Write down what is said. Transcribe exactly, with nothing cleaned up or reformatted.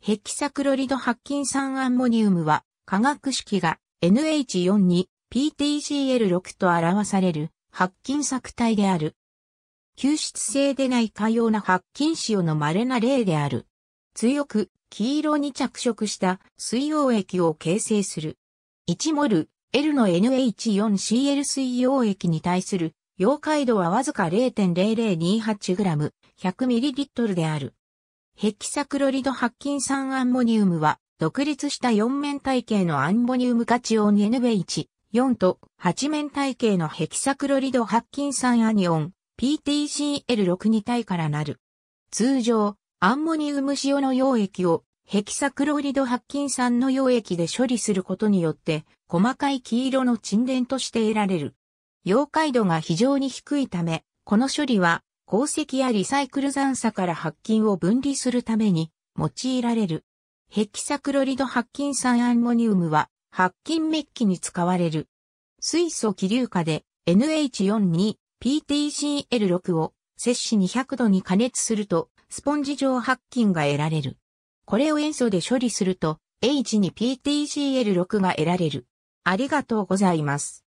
ヘキサクロリド白金酸アンモニウムは化学式が エヌエイチフォー に ピーティーシーエルシックス と表される白金錯体である。吸湿性でない可溶な白金塩の稀な例である。強く黄色に着色した水溶液を形成する。いちモル L の エヌエイチフォーシーエル 水溶液に対する溶解度はわずか ゼロてんゼロゼロにはちグラム ひゃくミリリットル である。ヘキサクロリド白金酸アンモニウムは独立したよんめんたいけいのアンモニウムカチオン エヌエイチフォー とはちめんたいけいのヘキサクロリド白金酸アニオン ピーティーシーエルシックス 体からなる。通常、アンモニウム塩の溶液をヘキサクロリド白金酸の溶液で処理することによって細かい黄色の沈殿として得られる。溶解度が非常に低いため、この処理は鉱石やリサイクル残渣から白金を分離するために用いられる。ヘキサクロリド白金酸アンモニウムは白金メッキに使われる。水素気硫化で エヌエイチフォー に ピーティーシーエルシックス を摂氏にひゃくどに加熱するとスポンジ状白金が得られる。これを塩素で処理すると エイチツーピーティーシーエルシックス が得られる。ありがとうございます。